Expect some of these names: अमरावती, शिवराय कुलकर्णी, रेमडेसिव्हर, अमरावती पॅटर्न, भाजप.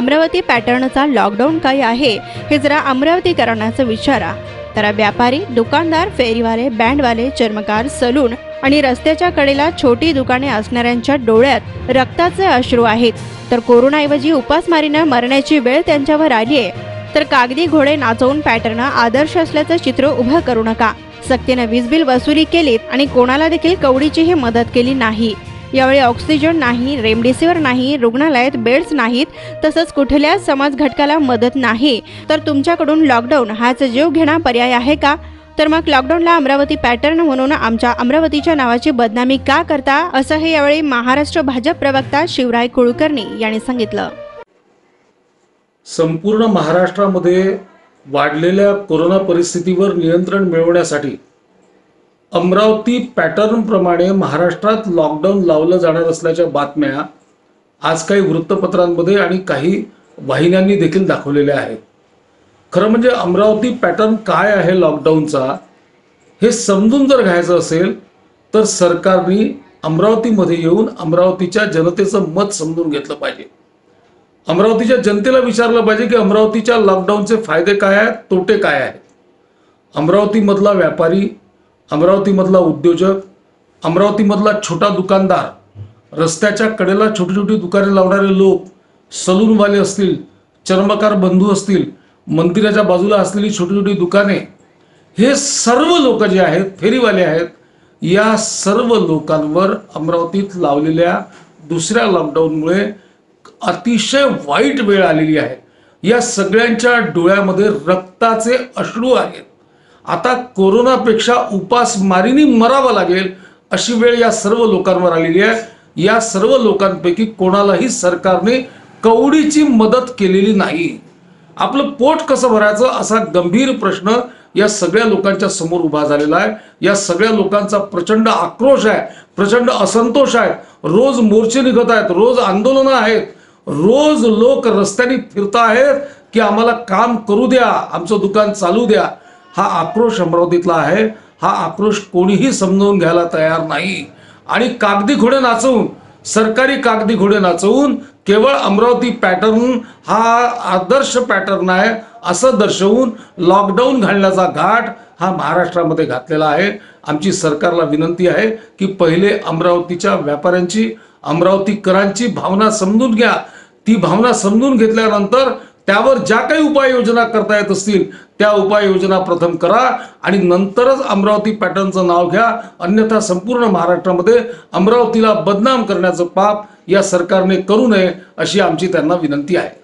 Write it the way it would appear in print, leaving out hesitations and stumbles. अमरावती पॅटर्नचा lockdown काय आहे हे जरा अमरावतीकरांना विचारा। तर व्यापारी, दुकानदार, फेरीवाले, बँडवाले, चर्मकार, सलून आणि रस्त्याच्या कडेला छोटी दुकाने असणाऱ्यांच्या डोळ्यात रक्ताचे अश्रू आहेत। तर कोरोनाऐवजी उपासमारीने मरण्याची वेळ त्यांच्यावर आली आहे। तर कागदी घोडे नाचवून पॅटर्न आदर्श असल्याचं चित्र उभं करू नका। सक्तीने वीज बिल वसुली केली आणि कोणाला देखील कवडीचीही मदत केली नाही। यावेळी ऑक्सिजन नाही, रेमडेसिव्हर नाही, रुग्णालयात बेड्स नाहीत, तसंच कुठल्या समाज घटकाला मदत नाही। तर तुमच्याकडून लॉकडाऊन हाच जीव घेणा पर्याय आहे का? तर मग लॉकडाऊनला अमरावती पॅटर्न म्हणून आमच्या अमरावतीच्या नावाची बदनामी का करता, असं हे यावेळी महाराष्ट्र भाजप प्रवक्ता शिवराय कुलकर्णी यांनी सांगितलं। संपूर्ण महाराष्ट्रामध्ये वाढलेल्या कोरोना परिस्थितीवर नियंत्रण मिळवण्यासाठी अमरावती पॅटर्न प्रमाणे महाराष्ट्रात लॉकडाऊन लावलं जाणार असल्याच्या बातम्या आज काही वृत्तपत्रांमध्ये आणि काही वाहिन्यांनी देखील दाखवलेल्या आहेत। खरं म्हणजे अमरावती पॅटर्न काय आहे लॉकडाऊनचा हे समजून जर घ्यायचं असेल तर सरकारने अमरावतीमध्ये येऊन अमरावतीच्या जनतेचं मत समजून घेतलं पाहिजे। अमरावतीच्या जनतेला विचारलं पाहिजे की अमरावतीच्या लॉकडाऊनचे फायदे काय आहेत, तोटे काय आहेत। अमरावतीमधला व्यापारी, अमरावतीमधला उद्योजक, अमरावतीमधला छोटा दुकानदार, रस्त्याच्या कडेला छोटी छोटी दुकाने लावणारे लोक, सलूनवाले असतील, चर्मकार बंधू असतील, मंदिराच्या बाजूला असलेली छोटी छोटी दुकाने, हे सर्व लोक जे आहेत, फेरीवाले आहेत, या सर्व लोकांवर अमरावतीत लावलेल्या दुसऱ्या लॉकडाऊनमुळे अतिशय वाईट वेळ आलेली आहे। या सगळ्यांच्या डोळ्यामध्ये रक्ताचे अश्रू आहेत। आता कोरोनापेक्षा उपासमारीने मरावं लागेल अशी वेळ या सर्व लोकांवर आलेली आहे। या सर्व लोकांपैकी कोणालाही सरकारने कवडीची मदत केलेली नाही। आपलं पोट कसं भरायचं असा गंभीर प्रश्न या सगळ्या लोकांच्या समोर उभा झालेला आहे। या सगळ्या लोकांचा प्रचंड आक्रोश आहे, प्रचंड असंतोष आहे। रोज मोर्चे निघत आहेत, रोज आंदोलनं आहेत, रोज लोक रस्त्याने फिरत आहेत की आम्हाला काम करू द्या, आमचं दुकान चालू द्या। हा आक्रोश अमरावतीतला आहे। हा आक्रोश कोणीही समजावून घ्यायला तयार नाही। आणि कागदी घोडे नाचवून, सरकारी कागदी घोडे नाचवून केवळ अमरावती पॅटर्न हा आदर्श पॅटर्न आहे असं दर्शवून लॉकडाऊन घालण्याचा घाट हा महाराष्ट्रामध्ये घातलेला आहे। आमची सरकारला विनंती आहे की पहिले अमरावतीच्या व्यापाऱ्यांची, अमरावतीकरांची भावना समजून घ्या। ती भावना समजून घेतल्यानंतर त्यावर ज्या काही उपाययोजना करता येत असतील त्या उपाययोजना प्रथम करा आणि नंतरच अमरावती पॅटर्नचं नाव घ्या। अन्यथा संपूर्ण महाराष्ट्रामध्ये अमरावतीला बदनाम करण्याचं पाप या सरकारने करू नये अशी आमची त्यांना विनंती आहे।